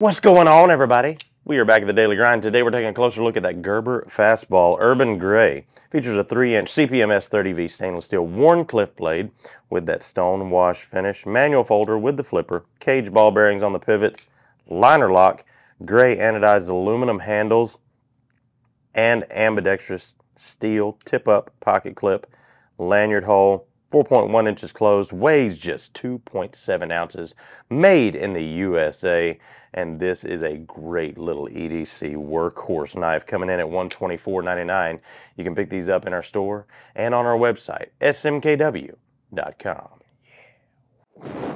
What's going on, everybody? We are back at the Daily Grind. Today we're taking a closer look at that Gerber Fastball Urban Gray. Features a 3-inch CPMS 30V stainless steel Wharncliffe blade with that stone wash finish, manual folder with the flipper, cage ball bearings on the pivots, liner lock, gray anodized aluminum handles, and ambidextrous steel tip-up pocket clip, lanyard hole, 4.1 inches closed, weighs just 2.7 ounces, made in the USA, and this is a great little EDC workhorse knife coming in at $124.99. You can pick these up in our store and on our website, smkw.com. Yeah.